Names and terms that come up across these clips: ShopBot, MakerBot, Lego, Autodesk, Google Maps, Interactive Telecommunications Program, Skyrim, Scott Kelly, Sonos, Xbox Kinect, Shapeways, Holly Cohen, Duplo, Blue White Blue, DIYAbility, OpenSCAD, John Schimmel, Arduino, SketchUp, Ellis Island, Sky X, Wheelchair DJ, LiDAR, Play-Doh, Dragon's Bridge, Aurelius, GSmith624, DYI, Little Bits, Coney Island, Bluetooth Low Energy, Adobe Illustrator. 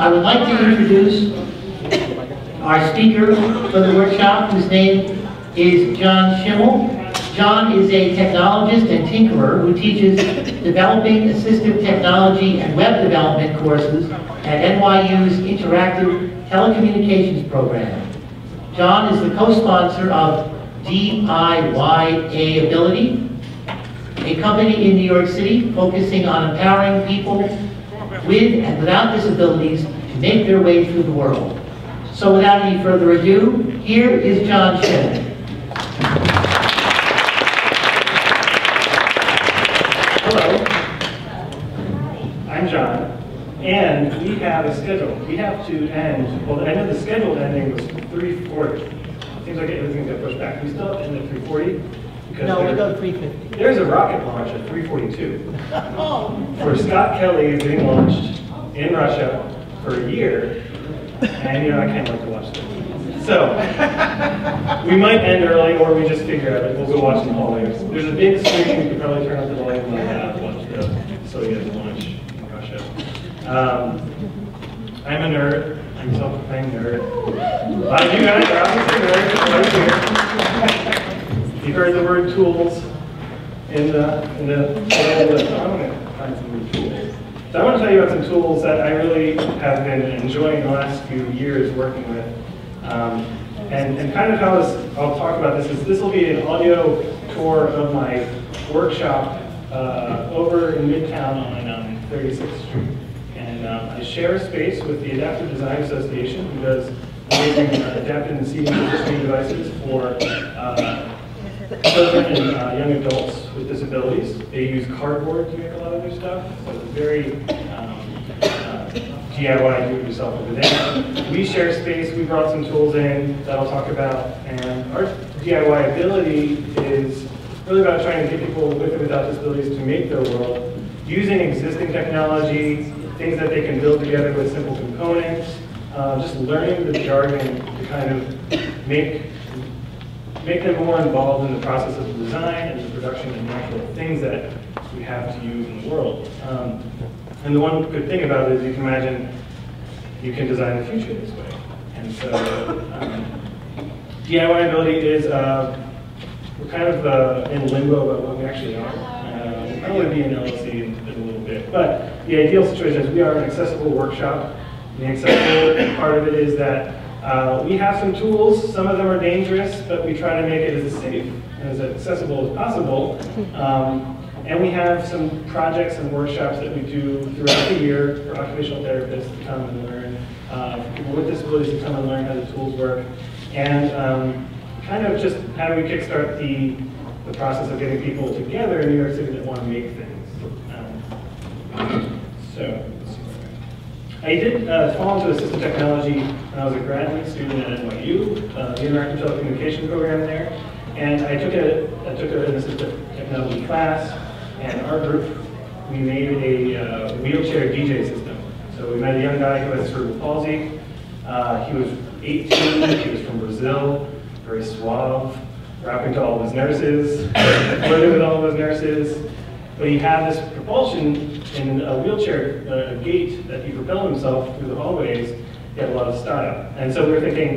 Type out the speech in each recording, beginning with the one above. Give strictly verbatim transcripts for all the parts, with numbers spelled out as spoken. I would like to introduce our speaker for the workshop, whose name is John Schimmel. John is a technologist and tinkerer who teaches developing assistive technology and web development courses at N Y U's Interactive Telecommunications Program. John is the co-sponsor of DIYAbility, a company in New York City focusing on empowering people with and without disabilities to make their way through the world. So without any further ado, here is John Chen. Hello, I'm John, and we have a schedule. We have to end, well, the end of the scheduled ending was three forty. Seems like everything got pushed back. We still end at three forty. No, we go three fifty. There's a rocket launch at three forty-two. Oh. Where Scott Kelly is being launched in Russia for a year, and you know I can't wait to watch this. So we might end early, or we just figure out it. We'll go watch the hallway. There's a big screen. You can probably turn up the volume and uh, watch the Soviet launch in Russia. Um, I'm a nerd. I'm self-proclaimed nerd. A lot of you guys are obviously nerds right here. You heard the word tools in the, in the, in the I'm going to find some tools. So I want to tell you about some tools that I really have been enjoying the last few years working with. Um, and, and kind of how this, I'll talk about this is this will be an audio tour of my workshop uh, over in Midtown on um, thirty-sixth Street. And um, I share a space with the Adaptive Design Association, who does amazing uh, adaptive and seating devices for uh, children and uh, young adults with disabilities. They use cardboard to make a lot of their stuff, so it's very um, uh, D I Y, do-it-yourself over there. We share space, we brought some tools in that I'll talk about, and our D I Y ability is really about trying to get people with and without disabilities to make their world using existing technology, things that they can build together with simple components, uh, just learning the jargon to kind of make make them more involved in the process of the design and the production of natural things that we have to use in the world. Um, and the one good thing about it is you can imagine you can design the future this way. And so um, DIYability is, uh, we're kind of uh, in limbo about what we actually are. Uh, we'll probably be in L L C in, in a little bit. But the ideal situation is we are an accessible workshop. And the accessible part of it is that Uh, we have some tools, some of them are dangerous, but we try to make it as safe and as accessible as possible. Um, and we have some projects and workshops that we do throughout the year for occupational therapists to come and learn, uh, for people with disabilities to come and learn how the tools work. And um, kind of just how do we kickstart the, the process of getting people together in New York City that want to make things. Um, so. I did uh, fall into assistive technology when I was a graduate student at N Y U, uh, the Interactive Telecommunications Program there, and I took a I took an assistive technology class, and our group, we made a uh, wheelchair D J system. So we met a young guy who has cerebral palsy. Uh, he was eighteen, he was from Brazil, very suave, rapping to all of his nurses, flirting with all of his nurses. But he had this propulsion in a wheelchair, uh, a gait that he propelled himself through the hallways. He had a lot of style. And so we were thinking,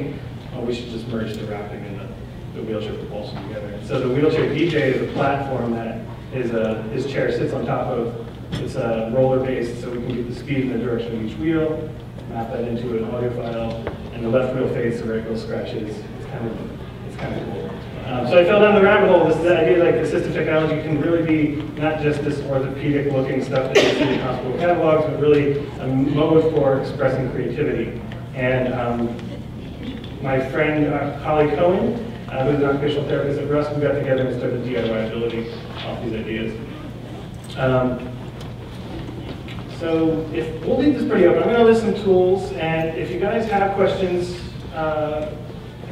oh, we should just merge the rapping and the, the wheelchair propulsion together. And so the wheelchair D J is a platform that is a, his chair sits on top of. It's a roller based, so we can get the speed and the direction of each wheel, map that into an audio file, and the left wheel fades, the right wheel scratches. It's kind of, it's kind of cool. Um, so I fell down the rabbit hole. This is the idea like assistive technology can really be not just this orthopedic looking stuff that you see in hospital catalogs, but really a mode for expressing creativity. And um, my friend uh, Holly Cohen, uh, who's an occupational therapist at Russ, we got together and started DIYability off these ideas. Um, so if, we'll leave this pretty open. I'm going to list some tools, and if you guys have questions, uh,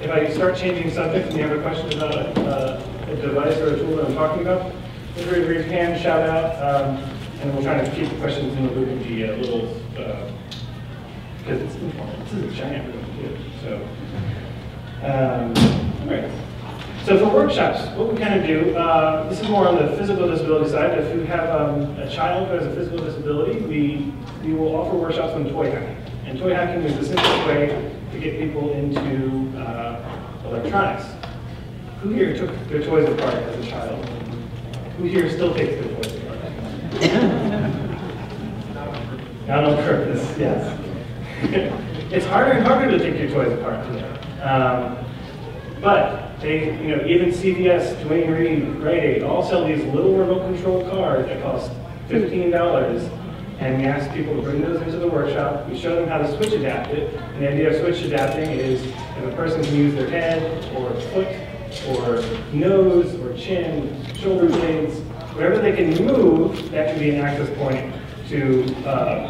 if I start changing subjects and you have a question about uh, a device or a tool that I'm talking about, just raise your hand, shout out, um, and we'll try to keep the questions in the loop of the uh, little, because uh, it's important. This is a giant room too. So, um, all right. So for workshops, what we kind of do, uh, this is more on the physical disability side. If you have um, a child who has a physical disability, we, we will offer workshops on toy hacking. And toy hacking is a simple way to get people into uh, electronics. Who here took their toys apart as a child? Who here still takes their toys apart? Donald Kirk, this, yes. It's harder and harder to take your toys apart today. Um, but they, you know, even C V S, Duane Reade, Rite Aid, all sell these little remote control cars that cost fifteen dollars. And we ask people to bring those into the workshop. We show them how to switch adapt it. And the idea of switch adapting is if a person can use their head or foot or nose or chin, shoulder blades, wherever they can move, that can be an access point to uh,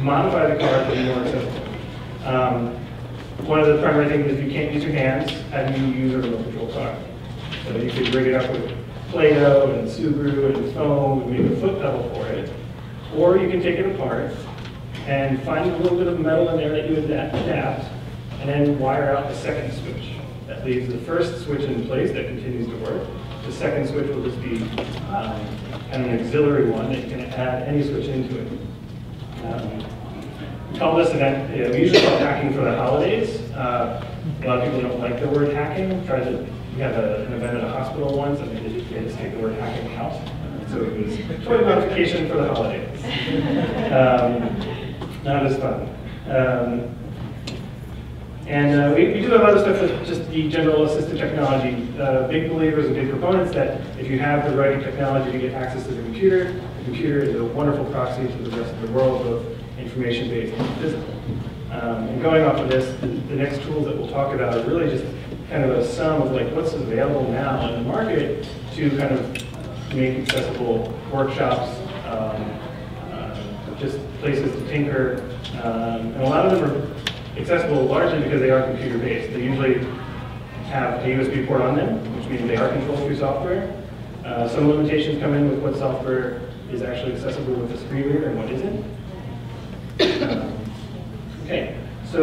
modify the car to be more accessible. Um, one of the primary things is if you can't use your hands, how do you use a remote control car? So you could rig it up with Play-Doh and Subaru and foam and make a foot pedal for it. Or you can take it apart and find a little bit of metal in there that you adapt and then wire out the second switch. That leaves the first switch in place that continues to work. The second switch will just be um, kind of an auxiliary one that you can add any switch into it. Um, we call this event, you know, we usually call hacking for the holidays. Uh, a lot of people don't like the word hacking. Try to, we had an event at a hospital once and they just, they just take the word hacking out. So it was toy modification for the holidays. Um, not as fun. Um, and uh, we, we do have other stuff with just the general assistive technology. Uh, big believers and big proponents that if you have the right technology to get access to the computer, the computer is a wonderful proxy to the rest of the world, both information-based and physical. Um, and going off of this, the, the next tools that we'll talk about are really just kind of a sum of like what's available now in the market to kind of make accessible workshops, um, uh, just places to tinker, um, and a lot of them are accessible largely because they are computer-based. They usually have a U S B port on them, which means they are controlled through software. Uh, some limitations come in with what software is actually accessible with the screen reader and what isn't. Um, okay, so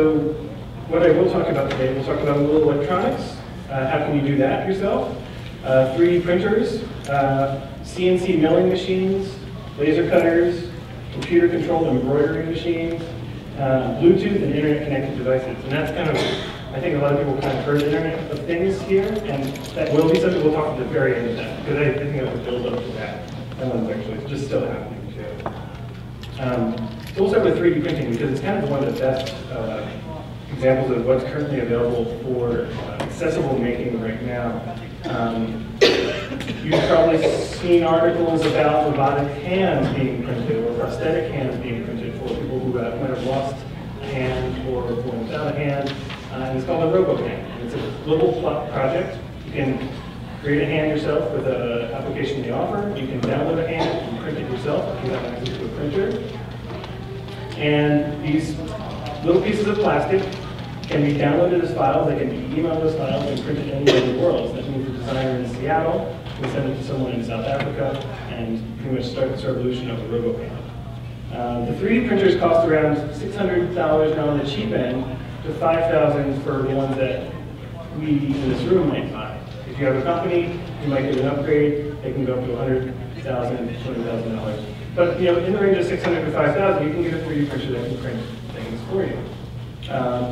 what I will talk about today, we'll talk about a little electronics. Uh, how can you do that yourself? Uh, three D printers, uh, C N C milling machines, laser cutters, computer-controlled embroidery machines, uh, Bluetooth and internet-connected devices. And that's kind of, I think a lot of people kind of heard the Internet of Things here, and that will be something we'll talk at the very end of that, because I, I think that would build up to that. That one's actually just still happening, too. Um, so we'll start with three D printing, because it's kind of one of the best uh, examples of what's currently available for uh, accessible making right now. Um, you've probably seen articles about robotic hands being printed or prosthetic hands being printed for people who have, might have lost a hand or were without a hand. Uh, and it's called a RoboHand. It's a global project. You can create a hand yourself with an application they offer. You can download a hand and print it yourself if you have access to a printer. And these little pieces of plastic can be downloaded as files, they can be emailed as files, and printed anywhere in the world. So that means the designer in Seattle can send it to someone in South Africa and pretty much start this revolution of the RoboHand. Uh, the three D printers cost around six hundred dollars on the cheap end to five thousand dollars for the ones that we in this room might buy. If you have a company, you might get an upgrade, they can go up to one hundred thousand dollars, twenty thousand dollars. But you know, in the range of six hundred dollars to five thousand dollars, you can get a three D printer that can print things for you. Um,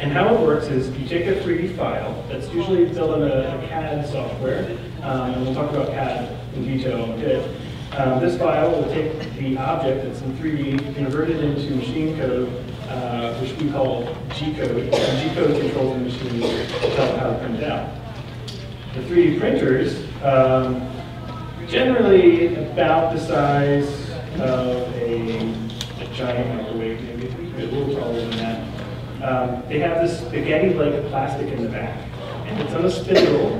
and how it works is you take a three D file that's usually built in a, a C A D software, um, and we'll talk about C A D in detail in a bit. Um, this file will take the object that's in three D, convert it into machine code, uh, which we call G code. G code controls the machine to tell how to print out. The three D printers, um, generally about the size of a, a giant microwave, maybe. A little taller than that. Um, they have this spaghetti-like plastic in the back, and it's on a spindle,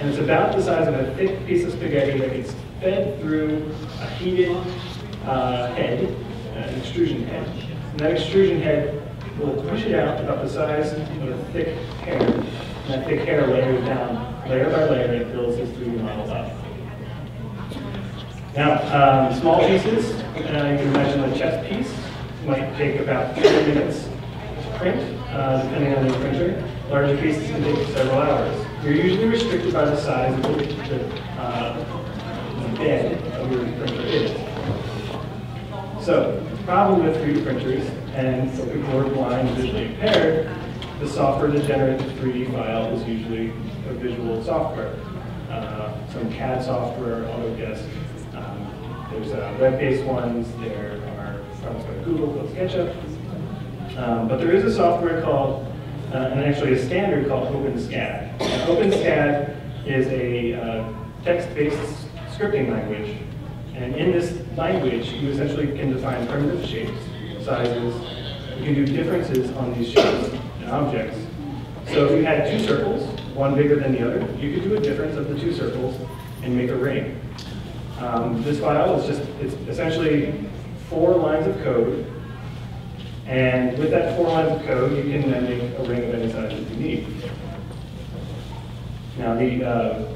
and it's about the size of a thick piece of spaghetti that gets fed through a heated uh, head, an extrusion head. And that extrusion head will push it out about the size of a thick hair, and that thick hair layers down, layer by layer, and it builds these three D models up. Now, um, small pieces, uh, you can imagine a chess piece, might take about three minutes to print, uh, depending on the printer. Larger pieces can take several hours. You're usually restricted by the size of the, uh, the bed of your printer is. So, the problem with three D printers And so people who are blind and visually impaired, the software that generates the three D file is usually a visual software. Uh, some C A D software, Autodesk. Um, there's uh, web-based ones. There are from Google called SketchUp. Um, but there is a software called, uh, and actually a standard called OpenSCAD. Now, OpenSCAD is a uh, text-based scripting language. And in this language, you essentially can define primitive shapes, sizes. You can do differences on these shapes and objects. So if you had two circles, one bigger than the other, you could do a difference of the two circles and make a ring. Um, this file is just, it's essentially four lines of code. And with that four lines of code, you can then make a ring of any size that you need. Now the, uh,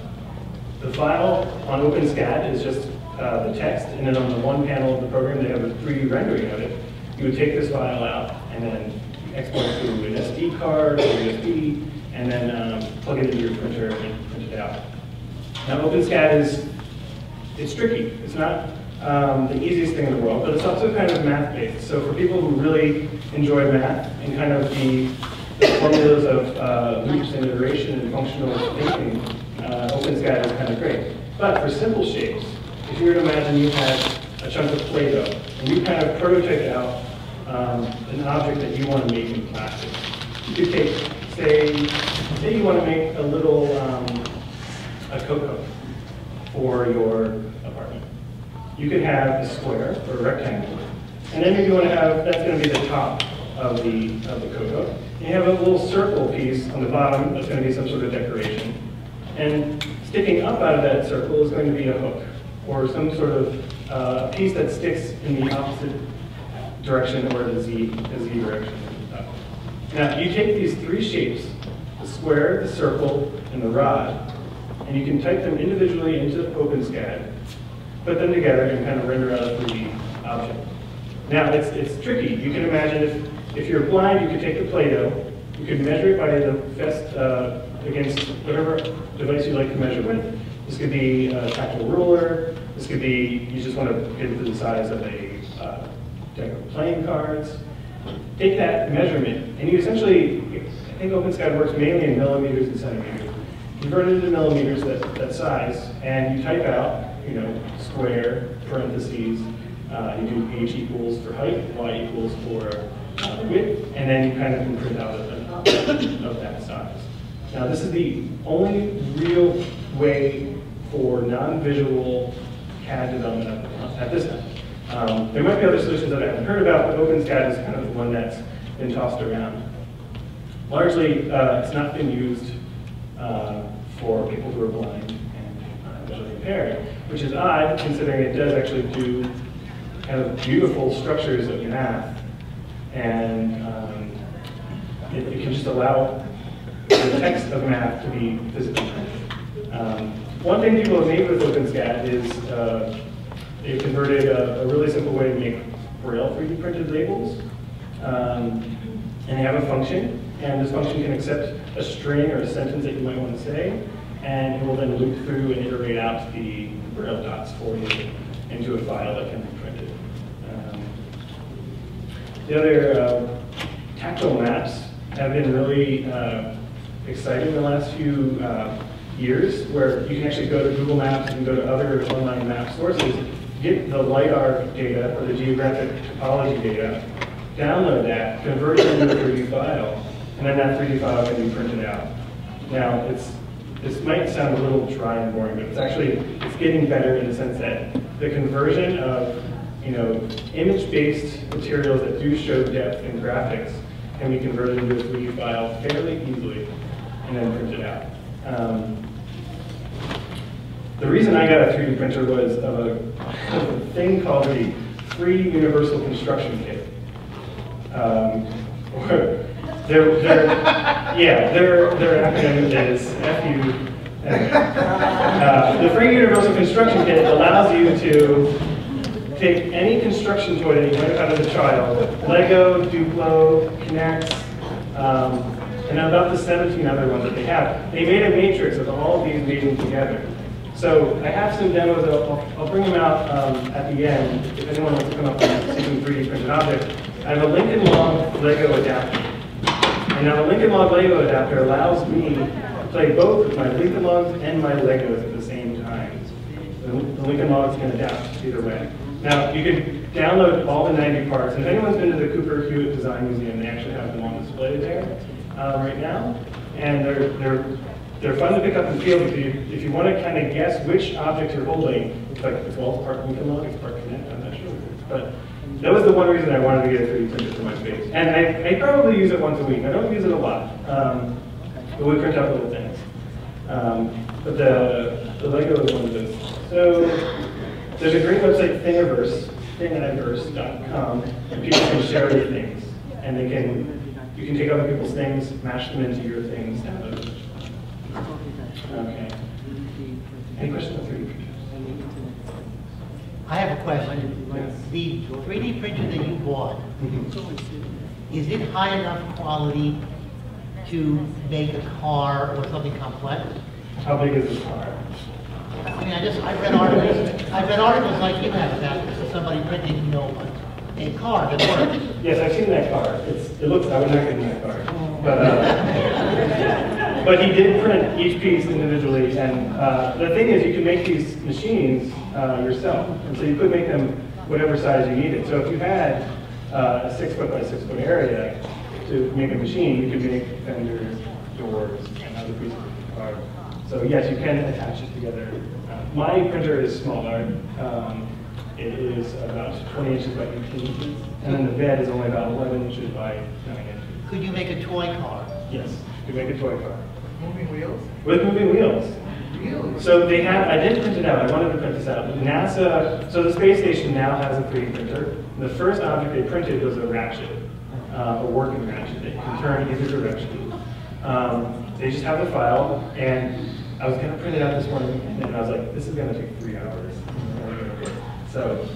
the file on OpenSCAD is just Uh, the text, and then on the one panel of the program they have a three D rendering of it. You would take this file out and then export it to an S D card or U S B, and then um, plug it into your printer and print it out. Now OpenSCAD is, it's tricky. It's not um, the easiest thing in the world, but it's also kind of math-based. So for people who really enjoy math and kind of the, the formulas of uh, loops and iteration and functional thinking, uh, OpenSCAD is kind of great. But for simple shapes, if you were to imagine you had a chunk of Play-Doh, and you kind of prototype out um, an object that you want to make in plastic. You could take, say, say you want to make a little, um, a cocoa for your apartment. You could have a square or a rectangle, and then you want to have, that's going to be the top of the, of the cocoa. And you have a little circle piece on the bottom that's going to be some sort of decoration. And sticking up out of that circle is going to be a hook, or some sort of uh, piece that sticks in the opposite direction, or the z, the z direction. Now, you take these three shapes, the square, the circle, and the rod, and you can type them individually into OpenSCAD, put them together, and kind of render out a three D object. Now, it's, it's tricky. You can imagine if, if you're blind, you could take the Play-Doh, you could measure it by the best, uh, against whatever device you like to measure with. This could be a tactile ruler. This could be, you just want to get it to the size of a uh, deck of playing cards. Take that measurement, and you essentially, I think OpenSCAD works mainly in millimeters and centimeters. Convert it into millimeters, that, that size, and you type out, you know, square, parentheses, uh, you do h equals for height, y equals for uh, width, and then you kind of can print out an object of that size. Now, this is the only real way for non-visual C A D development at this time. Um, there might be other solutions that I haven't heard about, but OpenSCAD is kind of the one that's been tossed around. Largely, uh, it's not been used uh, for people who are blind and uh, visually impaired, which is odd, considering it does actually do kind of beautiful structures of math, and um, it, it can just allow the text of math to be physically printed. Um, one thing people have made with OpenSCAD is uh, they've converted a, a really simple way to make Braille three D printed labels. Um, and they have a function, and this function can accept a string or a sentence that you might want to say, and it will then loop through and iterate out the Braille dots for you into a file that can be printed. Um, the other uh, tactile maps have been really uh, exciting the last few uh, years, where you can actually go to Google Maps and go to other online map sources, get the LiDAR data or the geographic topology data, download that, convert it into a three D file, and then that three D file can be printed out. Now, it's, this might sound a little dry and boring, but it's actually, it's getting better in the sense that the conversion of, you know, image-based materials that do show depth in graphics can be converted into a three D file fairly easily and then printed out. Um, The reason I got a three D printer was of a, of a thing called the Free Universal Construction Kit. Um, or their, their, yeah, their, their acronym is F U. Uh, the Free Universal Construction Kit allows you to take any construction toy that you might have had as a child, Lego, Duplo, Kinect, um, and about the seventeen other ones that they have. They made a matrix of all of these leading together. So I have some demos. I'll, I'll bring them out um, at the end if anyone wants to come up with a three D printed object. I have a Lincoln Log Lego adapter. And now a Lincoln Log Lego adapter allows me to play both my Lincoln Logs and my Legos at the same time. The Lincoln Logs can adapt either way. Now, you can download all the ninety parts. And if anyone's been to the Cooper Hewitt Design Museum, they actually have them on display there uh, right now. And they're, they're, they're fun to pick up and feel if you, if you want to kind of guess which object you're holding. It's like it's all part Lincoln Log, it's part Kinect, I'm not sure. But that was the one reason I wanted to get a three D printer for my space. And I, I probably use it once a week. I don't use it a lot. Um, but we print out little things. Um, but the, the Lego is one of those. So, there's a great website, Thingiverse, thingiverse dot com, and people can share your things. And they can, you can take other people's things, mash them into your things, download them. Okay. Any questions on three D printers? I have a question. Yes. The three D printer that you bought, mm-hmm. is it high enough quality to make a car or something complex? How big is this car? I mean, I just, I read articles, I read articles like you have about somebody printing, you know, a car that works. Yes, I've seen that car. It's, it looks, I would not get that car. But, uh, but he did print each piece individually, and uh, the thing is, you can make these machines uh, yourself, and so you could make them whatever size you needed. So if you had uh, a six foot by six foot area to make a machine, you could make fenders, doors, and other pieces of the car. So yes, you can attach it together. Uh, my printer is smaller. Um, it is about twenty inches by eighteen inches. And then the bed is only about eleven inches by nine inches. Could you make a toy car? Yes, you could make a toy car. Moving wheels? With moving wheels. Really? So they have, I did print it out. I wanted to print this out. NASA, so the space station now has a three D printer. The first object they printed was a ratchet, uh, a working ratchet that you can turn either direction. Um, They just have the file, and I was going to print it out this morning, and I was like, this is going to take three hours. So,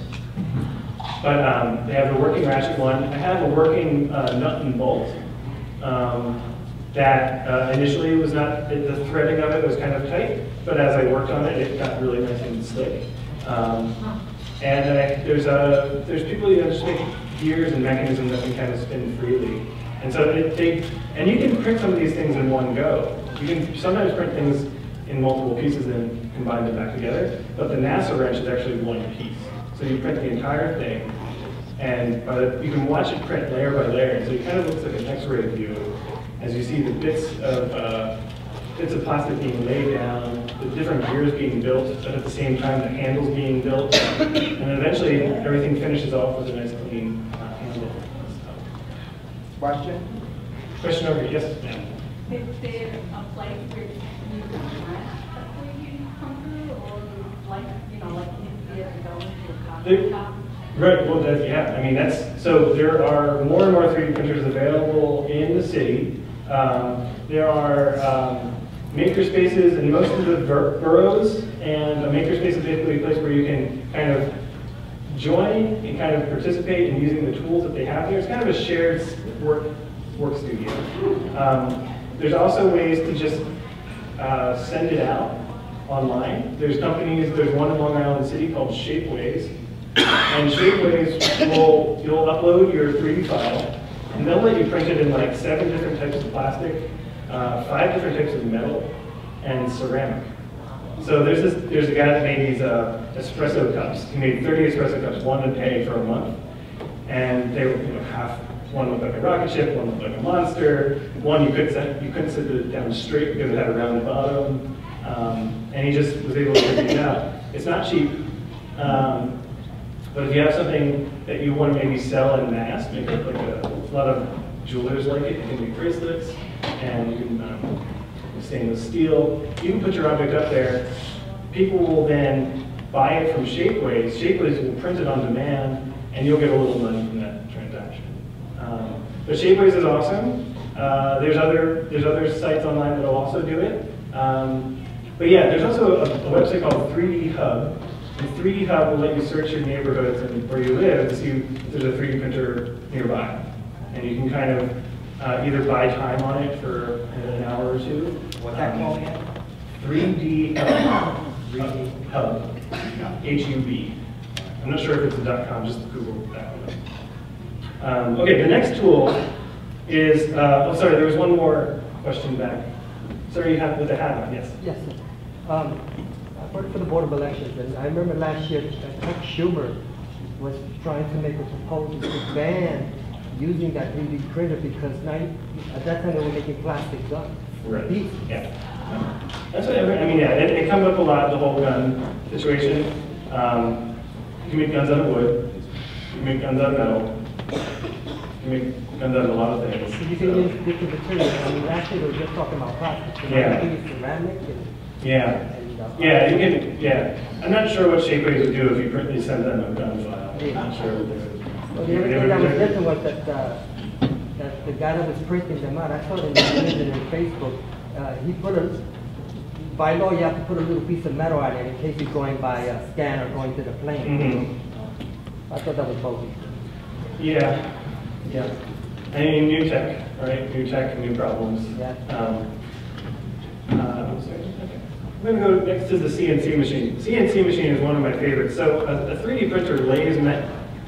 but um, they have a working ratchet one. I have a working uh, nut and bolt um, that uh, initially was not, the threading of it was kind of tight, but as I worked on it, it got really nice and slick. Um, and I, there's, a, there's people that just make gears and mechanisms that can kind of spin freely. And so they, they, and you can print some of these things in one go. You can sometimes print things in multiple pieces and combine them back together, but the NASA wrench is actually one piece. So you print the entire thing, and uh, you can watch it print layer by layer. So it kind of looks like an X-ray view as you see the bits of uh, bits of plastic being laid down, the different gears being built, but at the same time the handles being built, and eventually everything finishes off with a nice clean uh, handle. Question? Question over here, yes. Is there a place where you can where you come through, or like, you know, like if you have to go into a coffee shop? Right, well, that, yeah, I mean, that's, so there are more and more three D printers available in the city. Um, there are um, maker spaces in most of the boroughs, and a maker space is basically a place where you can kind of join and kind of participate in using the tools that they have there. It's kind of a shared work work studio. Um, there's also ways to just uh, send it out online. There's companies, there's one in Long Island City called Shapeways. And Shapeways will, you'll upload your three D file, and they'll let you print it in like seven different types of plastic, uh, five different types of metal, and ceramic. So there's this, there's a guy that made these uh, espresso cups. He made thirty espresso cups, one a day for a month. And they were, you know, half, one looked like a rocket ship, one looked like a monster, one you couldn't set, you couldn't sit it down straight because it had a rounded bottom. Um, and he just was able to figure it out. It's not cheap, um, but if you have something that you want to maybe sell in mass, make it like a, a lot of jewelers like it, you can make bracelets, and you can um, stainless steel. You can put your object up there. People will then buy it from Shapeways. Shapeways will print it on demand, and you'll get a little money from that transaction. Um, but Shapeways is awesome. Uh, there's other there's other sites online that'll also do it. Um, but yeah, there's also a, a website called three D Hub. And three D Hub will let you search your neighborhoods and where you live to see if there's a three D printer nearby, and you can kind of Uh, either buy time on it for an hour or two. What's that called again? three D Hub. H U B. I'm not sure if it's a dot com, just Google that one. Um, okay, the next tool is, uh, oh, sorry, there was one more question back. Sorry, you have with the hat on, yes? Yes, sir. Um, I worked for the Board of Elections, and I remember last year, Chuck Schumer was trying to make a proposal to ban using that three D printer because now, at that time, they were making plastic guns. Right. These. Yeah. That's what I mean. Yeah, it, it comes up a lot. The whole gun situation. Um, you can make guns out of wood. You can make guns out of metal. You can make guns out of a lot of things. So you can so. use different materials. I mean, actually, we're just talking about plastic. So yeah. You can use ceramic. And, yeah. And, uh, yeah. You can. Yeah. I'm not sure what Shapeways would do if you print, you sent them a gun file. I'm not sure what they would do. Well, the only thing I was listening was that uh, that the guy that was printing them out. I saw it in the on Facebook. Uh, he put a, by law, you have to put a little piece of metal on it in case you're going by a scan or going to the plane. Mm-hmm. uh, I thought that was bogus. Yeah, yeah. I mean, new tech, right? New tech and new problems. Yeah. Um, uh, I'm sorry. Okay. I'm going to go next to the C N C machine. C N C machine is one of my favorites. So a, a three D printer lays met,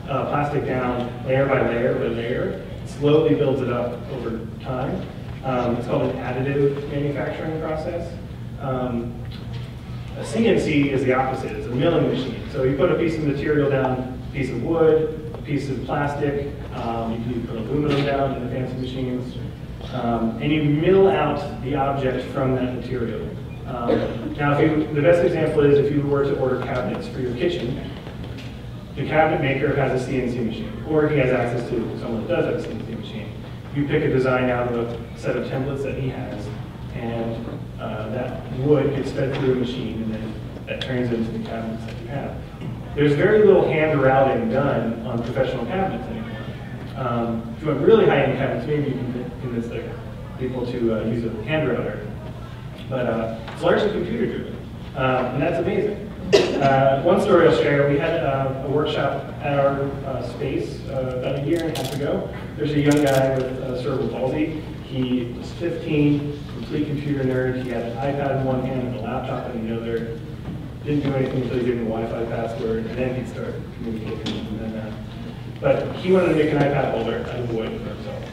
uh, plastic down layer by layer by layer, slowly builds it up over time. Um, it's called an additive manufacturing process. Um, a C N C is the opposite. It's a milling machine. So you put a piece of material down, a piece of wood, a piece of plastic. Um, you can put aluminum down in the fancy machines. Um, and you mill out the object from that material. Um, now, if you, the best example is if you were to order cabinets for your kitchen, the cabinet maker has a C N C machine, or he has access to someone that does have a C N C machine. You pick a design out of a set of templates that he has, and uh, that wood gets fed through a machine, and then that turns into the cabinets that you have. There's very little hand routing done on professional cabinets anymore. Um, if you want really high-end cabinets, maybe you can convince the people to uh, use a hand router. But uh, it's largely computer-driven, uh, and that's amazing. Uh, one story I'll share, we had uh, a workshop at our uh, space uh, about a year and a half ago. There's a young guy with uh, cerebral palsy. He was fifteen, complete computer nerd. He had an iPad in one hand and a laptop in the other. Didn't do anything until he gave him a Wi-Fi password, and then he'd start communicating and then that. But he wanted to make an iPad holder out of wood for himself.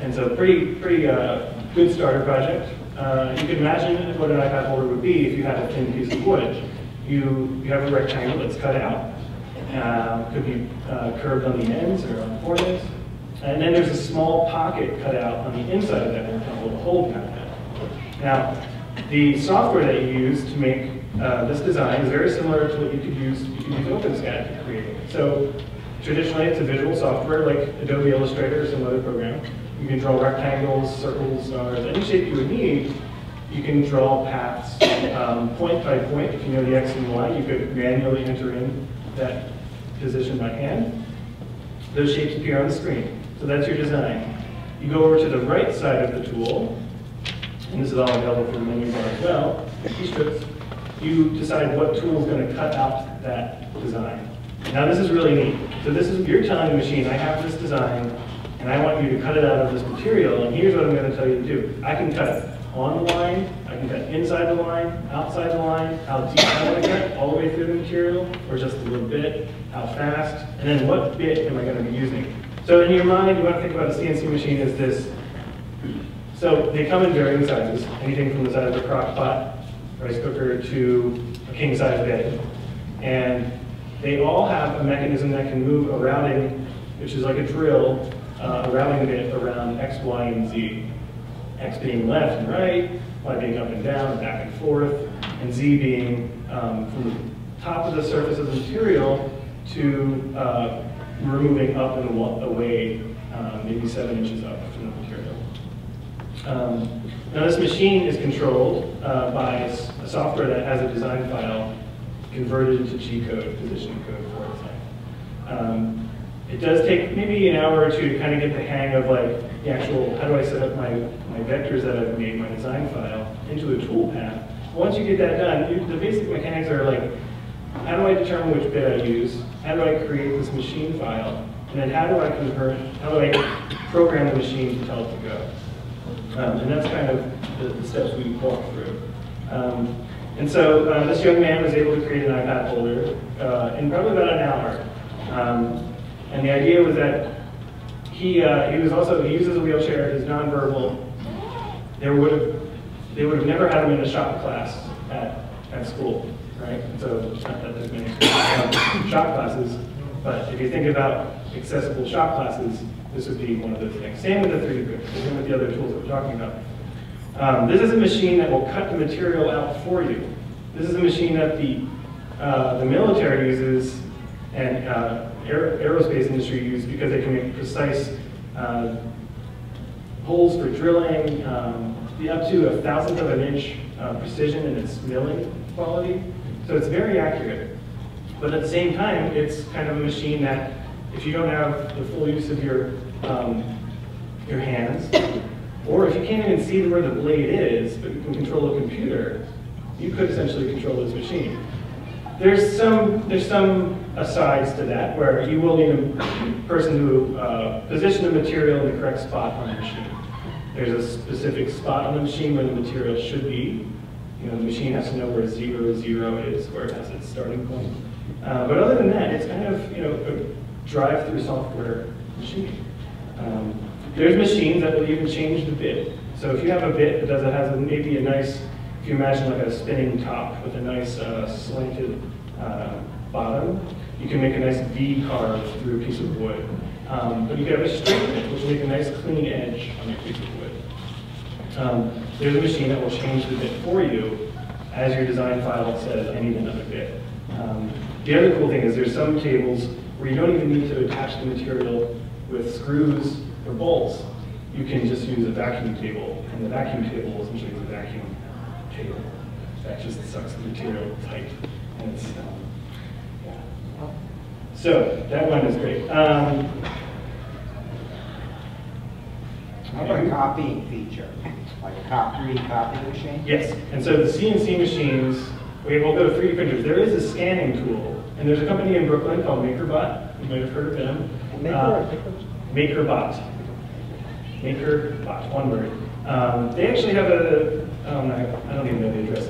And so pretty, pretty uh, good starter project. Uh, you can imagine what an iPad holder would be if you had a thin piece of wood. You, you have a rectangle that's cut out. Uh, could be uh, curved on the ends or on the corners. And then there's a small pocket cut out on the inside of that rectangle to hold content. Now, the software that you use to make uh, this design is very similar to what you could use, you could use OpenSCAD to create. So traditionally, it's a visual software like Adobe Illustrator or some other program. You can draw rectangles, circles, stars, any shape you would need. You can draw paths um, point by point. If you know the X and Y, you could manually enter in that position by hand. Those shapes appear on the screen. So that's your design. You go over to the right side of the tool, and this is all available from the menu bar as well. Key strips. You decide what tool is going to cut out that design. Now this is really neat. So this is you're telling the machine, I have this design, and I want you to cut it out of this material, and here's what I'm going to tell you to do. I can cut it on the line, I can cut inside the line, outside the line, how deep I want to cut, all the way through the material, or just a little bit, how fast, and then what bit am I going to be using. So in your mind, you want to think about a C N C machine as this. So they come in varying sizes, anything from the size of a crock pot, rice cooker, to a king size bed. And they all have a mechanism that can move a routing, which is like a drill, uh, a routing bit around X, Y, and Z. X being left and right, Y being up and down, back and forth, and Z being um, from the top of the surface of the material to uh, removing up and away, um, maybe seven inches up from the material. Um, now this machine is controlled uh, by a software that has a design file converted into G code, position code for design. Um, it does take maybe an hour or two to kind of get the hang of like the actual, how do I set up my, my vectors that I've made, my design file, into a toolpath. Once you get that done, you, the basic mechanics are like, how do I determine which bit I use? How do I create this machine file? And then how do I convert, how do I program the machine to tell it to go? Um, and that's kind of the, the steps we walk through. Um, and so uh, this young man was able to create an iPad holder uh, in probably about an hour. Um, and the idea was that He uh, he was also he uses a wheelchair. He's nonverbal. There would have they would have never had him in a shop class at at school, right? So not that there's many shop classes, but if you think about accessible shop classes, this would be one of those things. Same with the three D printer. Same with the other tools that we're talking about. Um, this is a machine that will cut the material out for you. This is a machine that the uh, the military uses and uh, aer aerospace industry uses because they can make precise uh, holes for drilling, um, up to a thousandth of an inch uh, precision in its milling quality. So it's very accurate. But at the same time, it's kind of a machine that if you don't have the full use of your um, your hands, or if you can't even see where the blade is, but you can control a computer, you could essentially control this machine. There's some there's some asides to that where you will need a person to uh, position the material in the correct spot on the machine. There's a specific spot on the machine where the material should be. You know, the machine has to know where zero zero is, where it has its starting point. Uh, but other than that, it's kind of you know. A, drive-through software machine. Um, there's machines that will even change the bit. So if you have a bit that does it has a, maybe a nice, if you imagine like a spinning top with a nice uh, slanted uh, bottom, you can make a nice V carve through a piece of wood. Um, but you can have a straight bit, which will make a nice clean edge on your piece of wood. Um, there's a machine that will change the bit for you as your design file says I need another bit. Um, the other cool thing is there's some tables where you don't even need to attach the material with screws or bolts. You can just use a vacuum table, and the vacuum table essentially is a vacuum table. That just sucks the material tight. And it's, um, yeah. So that one is great. Um, How about a copying feature? Like a copy, copy machine? Yes, and so the C N C machines, we have all the three D printers. There is a scanning tool. And there's a company in Brooklyn called MakerBot. You might have heard of them. Maker uh, MakerBot. MakerBot, one word. Um, they actually have a, um, I, I don't even know the address.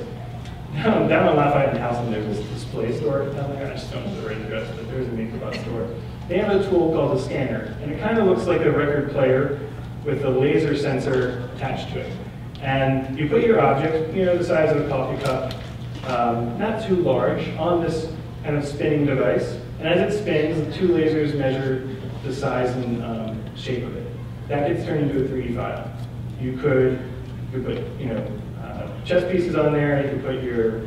Down on Lafayette and Houston, there's this display store. Oh my God, I just don't know the right address, but there's a MakerBot store. They have a tool called a scanner, and it kind of looks like a record player with a laser sensor attached to it. And you put your object, you know, the size of a coffee cup, um, not too large, on this kind of spinning device, and as it spins, the two lasers measure the size and um, shape of it. That gets turned into a three D file. You could, you could put, you know, uh, chess pieces on there. You could put your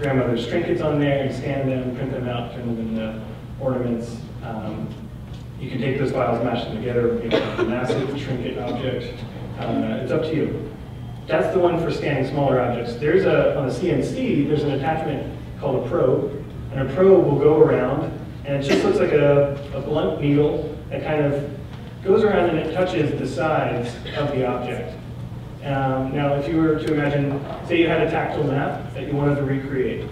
grandmother's trinkets on there. You scan them, print them out, turn them into ornaments. Um, you can take those files, mash them together, make a massive trinket object. Uh, it's up to you. That's the one for scanning smaller objects. There's a on the C N C. There's an attachment called a probe. And a probe will go around, and it just looks like a, a blunt needle that kind of goes around and it touches the sides of the object. Um, now, if you were to imagine, say you had a tactile map that you wanted to recreate.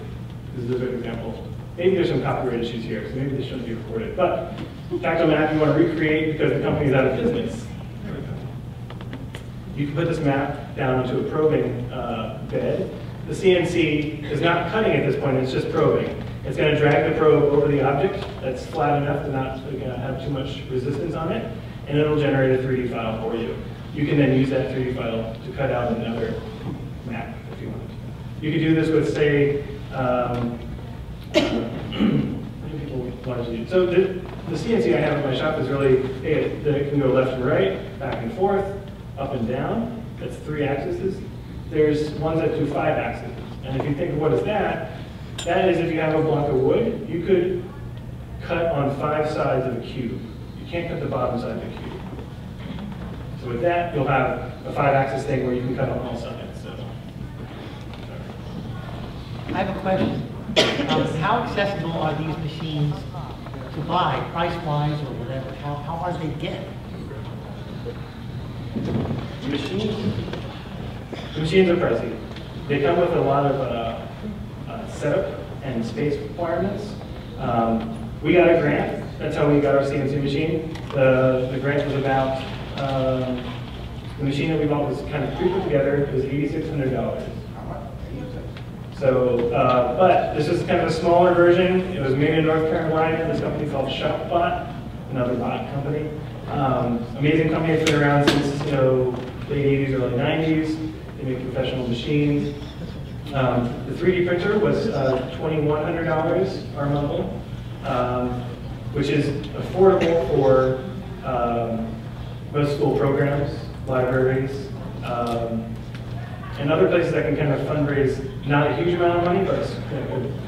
This is a good example. Maybe there's some copyright issues here, so maybe this shouldn't be recorded. But tactile map you want to recreate because the company's out of business. There we go. You can put this map down into a probing uh, bed. The C N C is not cutting at this point, it's just probing. It's going to drag the probe over the object that's flat enough to not have too much resistance on it, and it'll generate a three D file for you. You can then use that three D file to cut out another map if you want. You could do this with, say, um, what do people largely do? So the, the C N C I have in my shop is really, it, it can go left and right, back and forth, up and down. That's three axes. There's ones that do five axes. And if you think of what is that, that is, if you have a block of wood, you could cut on five sides of a cube. You can't cut the bottom side of a cube. So with that, you'll have a five-axis thing where you can cut on all sides. So. I have a question. Um, how accessible are these machines to buy, price-wise or whatever? How, how hard do they get? The machines? The machines are pricey. They come with a lot of... Uh, setup and space requirements. Um, we got a grant. That's how we got our C N C machine. The, the grant was about, um, the machine that we bought was kind of pre-put together. It was eighty-six hundred dollars. So, uh, but this is kind of a smaller version. It was made in North Carolina. This company called ShopBot, another bot company. Um, amazing company that's been around since, you know, late eighties, early nineties. They make professional machines. Um, the three D printer was uh, twenty-one hundred dollars, our model, um, which is affordable for um, most school programs, libraries, um, and other places that can kind of fundraise not a huge amount of money, but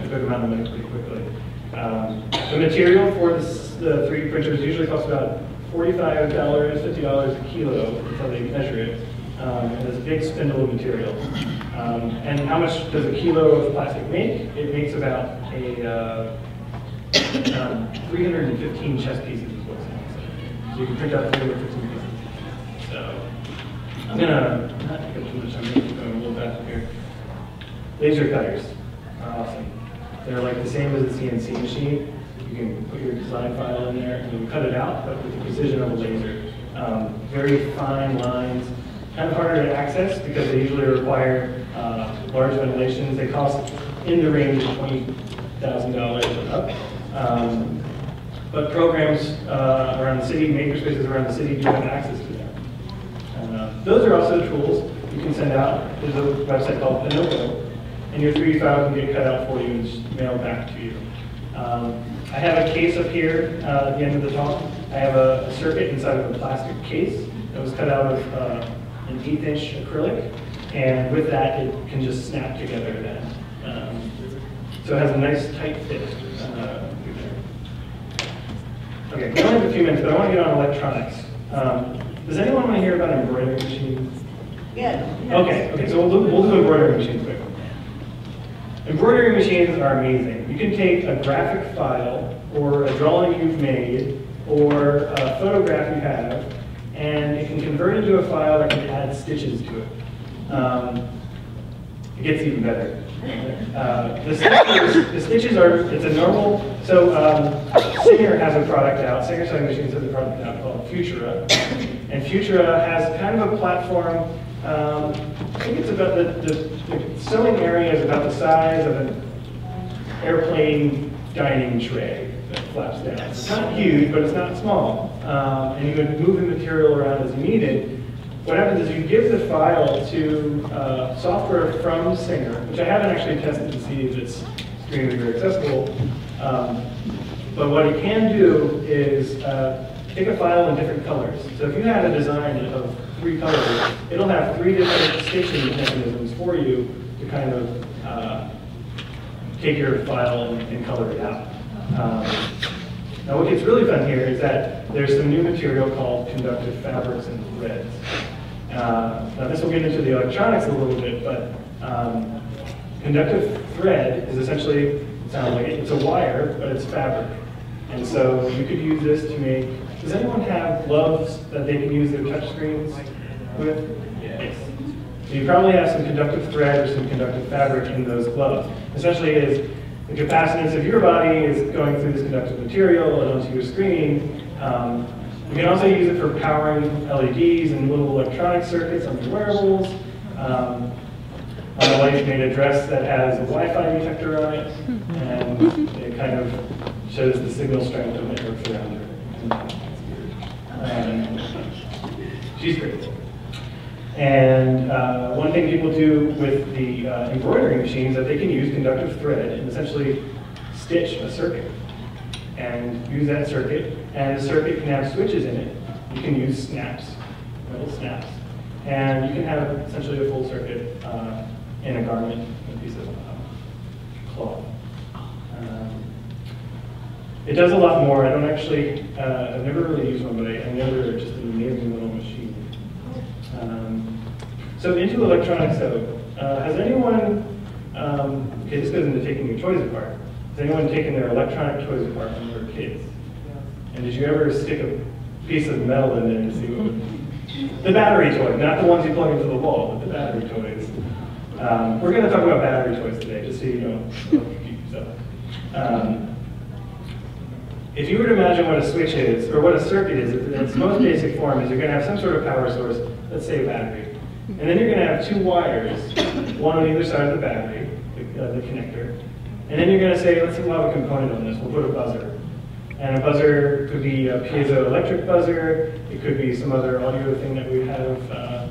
a good amount of money pretty quickly. Um, the material for this, the three D printers usually costs about forty-five dollars, fifty dollars a kilo, that's how they measure it, um, and it's a big spindle of material. Um, and how much does a kilo of plastic make? It makes about a uh, um, three hundred fifteen chess pieces. So you can print out three hundred fifteen pieces. So I'm going to not take up too much time, I'm going a little faster here. Laser cutters are awesome. They're like the same as a C N C machine. You can put your design file in there and cut it out, but with the precision of a laser. Um, very fine lines, kind of harder to access because they usually require uh, large ventilations. They cost in the range of twenty thousand dollars up. Um, but programs uh, around the city, makerspaces around the city do have access to them. Uh, those are also tools you can send out. There's a website called Ponoko, and your three D file can get cut out for you and just mailed back to you. Um, I have a case up here uh, at the end of the talk. I have a, a circuit inside of a plastic case that was cut out of uh, an eighth inch acrylic, and with that it can just snap together then. Um, so it has a nice tight fit. Uh, okay, we only have a few minutes, but I want to get on electronics. Um, does anyone want to hear about embroidery machines? Yeah. Yes. Okay, okay, so we'll do, we'll do embroidery machines quick. Embroidery machines are amazing. You can take a graphic file, or a drawing you've made, or a photograph you have, and it can convert into a file that can add stitches to it. Um, it gets even better. Uh, the, stitches, the stitches are, it's a normal, so um, Singer has a product out, Singer Sewing Machines has a product out called Futura, and Futura has kind of a platform. Um, I think it's about the, the, the sewing area is about the size of an airplane dining tray that flaps down. It's not huge, but it's not small. Um, and you can move the material around as you need it. What happens is you give the file to uh, software from Singer, which I haven't actually tested to see if it's streaming or accessible. Um, but what it can do is uh, take a file in different colors. So if you had a design of three colors, it'll have three different stitching mechanisms for you to kind of uh, take your file and, and color it out. Um, now what gets really fun here is that there's some new material called conductive fabrics and threads. Uh, now this will get into the electronics a little bit, but um, conductive thread is essentially, it sounds like it, it's a wire, but it's fabric. And so you could use this to make, does anyone have gloves that they can use their touch screens with? Yes. So you probably have some conductive thread or some conductive fabric in those gloves. Essentially it is the capacitance of your body is going through this conductive material and onto your screen. Um, you can also use it for powering L E Ds and little electronic circuits on your wearables. Um, on the light you made a dress that has a Wi-Fi detector on it, and it kind of shows the signal strength of the network around her. Um, she's great. And uh, one thing people do with the uh, embroidery machines is that they can use conductive thread and essentially stitch a circuit and use that circuit. And the circuit can have switches in it. You can use snaps, metal snaps. And you can have essentially a full circuit uh, in a garment, a piece of uh, cloth. Um, It does a lot more. I don't actually, uh, I've never really used one, but I, I know they're just an amazing little machine. Um, so into electronics though, uh, has anyone, um, okay, this goes into taking your toys apart. Has anyone taken their electronic toys apart when they were kids? And did you ever stick a piece of metal in there to see what would, the battery toy, not the ones you plug into the wall, but the battery toys. Um, we're gonna talk about battery toys today, just so you know. So, um, if you were to imagine what a switch is, or what a circuit is, in its most basic form is you're going to have some sort of power source, let's say a battery. And then you're going to have two wires, one on either side of the battery, the, uh, the connector. And then you're going to say, let's allow a component on this, we'll put a buzzer. And a buzzer could be a piezoelectric buzzer. It could be some other audio thing that we have. Uh,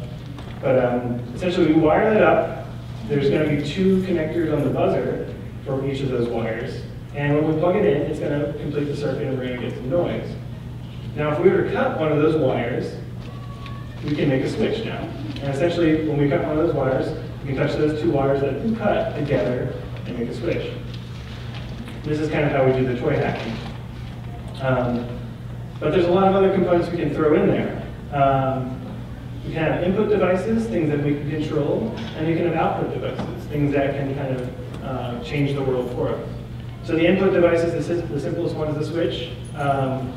but um, essentially, we wire that up. There's going to be two connectors on the buzzer for each of those wires. And when we plug it in, it's going to complete the circuit, and we're going to get some noise. Now, if we were to cut one of those wires, we can make a switch now. And essentially, when we cut one of those wires, we can touch those two wires that have been cut together and make a switch. This is kind of how we do the toy hacking. Um, but there's a lot of other components we can throw in there. Um, we can have input devices, things that we can control, and we can have output devices, things that can kind of uh, change the world for us. So the input devices, the simplest one is the switch. Um,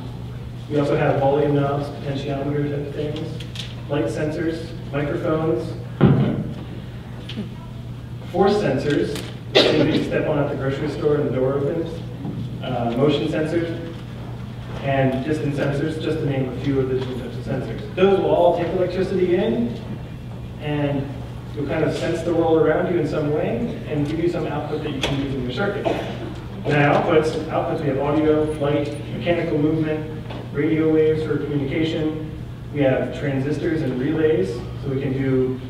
we also have volume knobs, potentiometers, type of things, light sensors, microphones, force sensors, things that you step on at the grocery store and the door opens, uh, motion sensors, and distance sensors, just to name a few of the different types of sensors. Those will all take electricity in, and you'll kind of sense the world around you in some way, and give you some output that you can use in your circuit. Now, outputs, outputs, we have audio, light, mechanical movement, radio waves for communication. We have transistors and relays, so we can do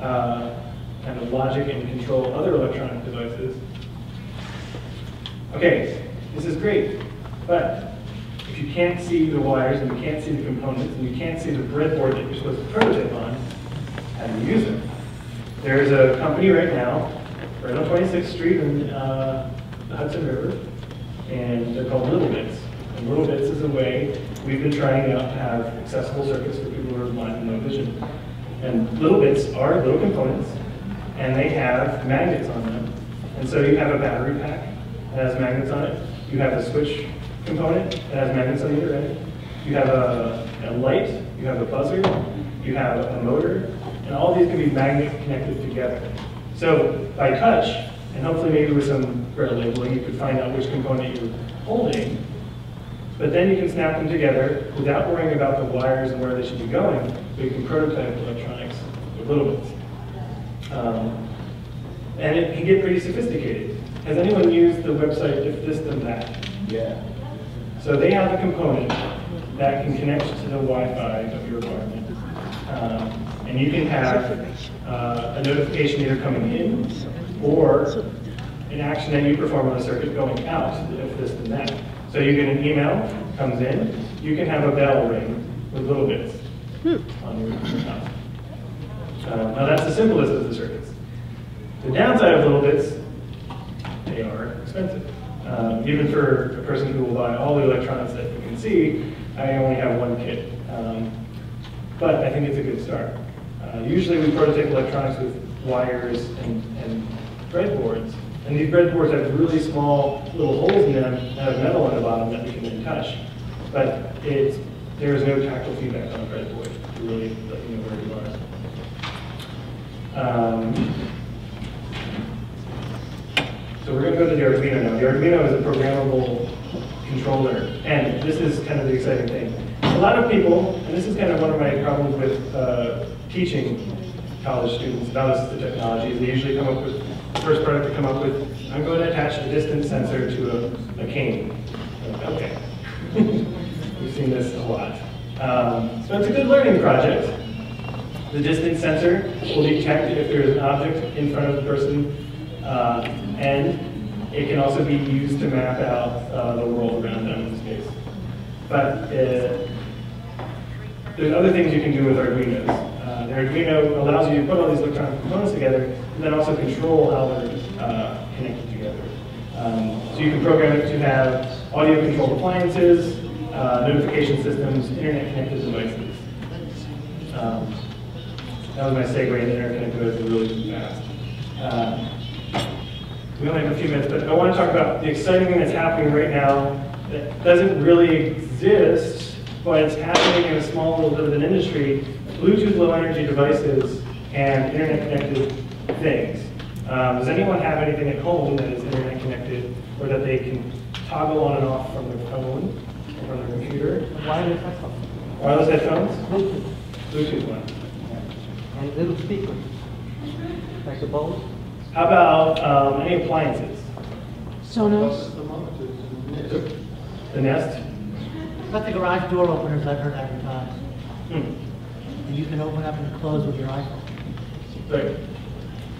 uh, kind of logic and control other electronic devices. Okay, this is great, but if you can't see the wires, and you can't see the components, and you can't see the breadboard that you're supposed to prototype on, how do you use it? There's a company right now, right on twenty-sixth street in uh, the Hudson River, and they're called Little Bits. And Little Bits is a way we've been trying out to have accessible circuits for people who are blind and low vision. And Little Bits are little components, and they have magnets on them. And so you have a battery pack that has magnets on it. You have a switch component that has magnets on either end. You have a, a light, you have a buzzer, you have a motor, and all these can be magnets connected together. So by touch, and hopefully maybe with some braille labeling, you could find out which component you're holding, but then you can snap them together without worrying about the wires and where they should be going, so you can prototype electronics with Little Bits. Um, and it can get pretty sophisticated. Has anyone used the website If This Then That? Yeah. So they have a component that can connect to the Wi-Fi of your apartment. Um, and you can have uh, a notification either coming in or an action that you perform on the circuit going out, if this and that. So you get an email, comes in, you can have a bell ring with Little Bits hmm. on your house. Uh, now that's the simplest of the circuits. The downside of Little Bits, they are expensive. Um, even for a person who will buy all the electronics that you can see, I only have one kit. Um, but I think it's a good start. Uh, usually we prototype electronics with wires and, and breadboards. And these breadboards have really small little holes in them that have metal on the bottom that we can then touch. But it's, there is no tactile feedback on a breadboard to really let you know where you are. Um, So we're going to go to the Arduino now. The Arduino is a programmable controller, and this is kind of the exciting thing. A lot of people, and this is kind of one of my problems with uh, teaching college students about the technology, is they usually come up with, the first product they come up with, I'm going to attach a distance sensor to a, a cane. Like, okay. We've seen this a lot. Um, so it's a good learning project. The distance sensor will detect if there's an object in front of the person. Uh, and it can also be used to map out uh, the world around them in space. But uh, there's other things you can do with Arduinos. Uh, the Arduino allows you to put all these electronic components together and then also control how they're uh, connected together. Um, so you can program it to have audio controlled appliances, uh, notification systems, internet connected devices. Um, that was my segue into internet connected devices really fast. Uh, We only have a few minutes, but I want to talk about the exciting thing that's happening right now that doesn't really exist, but it's happening in a small little bit of an industry, Bluetooth Low Energy devices and internet-connected things. Um, does anyone have anything at home that is internet-connected or that they can toggle on and off from their phone or from their computer? Wireless headphones. Wireless headphones? Bluetooth. Bluetooth one. And little speaker, like a bowl. How about um, any appliances? Sonos. The nest? But the garage door openers I've heard advertised. Hmm. And you can open up and close with your iPhone. Right.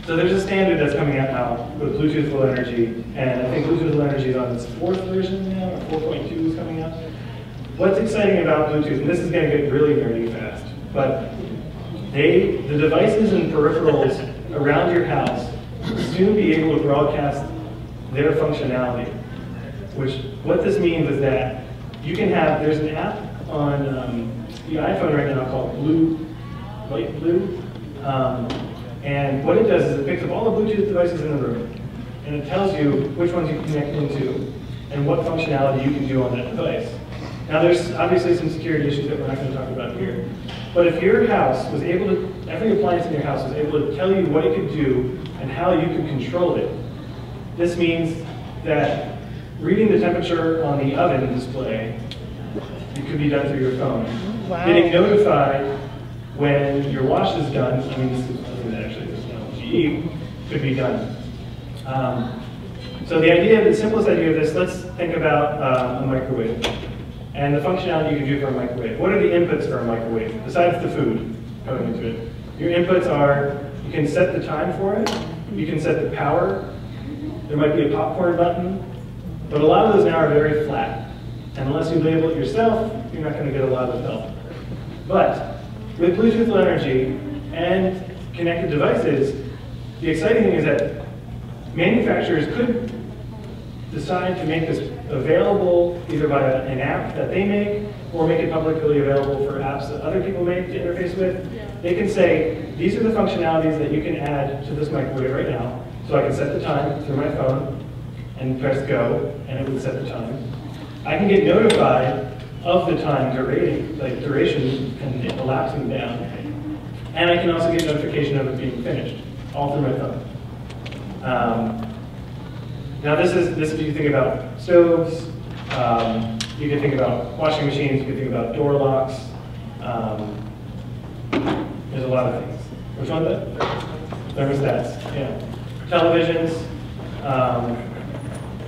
So there's a standard that's coming out now with Bluetooth Low Energy, and I think Bluetooth Low Energy is on its fourth version now, or four point two is coming out. What's exciting about Bluetooth, and this is going to get really nerdy fast, but they, the devices and peripherals around your house will soon be able to broadcast their functionality. Which, what this means is that you can have, there's an app on um, the iPhone right now called Blue White Blue. Um, And what it does is it picks up all the Bluetooth devices in the room, and it tells you which ones you connect into and what functionality you can do on that device. Now there's obviously some security issues that we're not going to talk about here, but if your house was able to, every appliance in your house was able to tell you what it could do and how you could control it, this means that reading the temperature on the oven display, it could be done through your phone. Wow. Getting notified when your wash is done, I mean this is could be done. Um, so the idea, the simplest idea of this, let's think about uh, a microwave and the functionality you can do for a microwave. What are the inputs for a microwave, besides the food going into it? Your inputs are, you can set the time for it, you can set the power, there might be a popcorn button, but a lot of those now are very flat. And unless you label it yourself, you're not going to get a lot of help. But with Bluetooth Low Energy and connected devices, the exciting thing is that manufacturers could decide to make this available either by an app that they make or make it publicly available for apps that other people make to interface with. Yeah. They can say, these are the functionalities that you can add to this microwave right now. So I can set the time through my phone and press go, and it would set the time. I can get notified of the time duration, like duration and it elapsing down. And I can also get notification of it being finished, all through my phone. Um, now this is, this is you think about stoves, um, you can think about washing machines, you can think about door locks. Um, there's a lot of things. Which one is that? Thermostats, yeah. Televisions. Um,